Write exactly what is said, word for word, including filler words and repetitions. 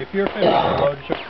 If you're finished, load your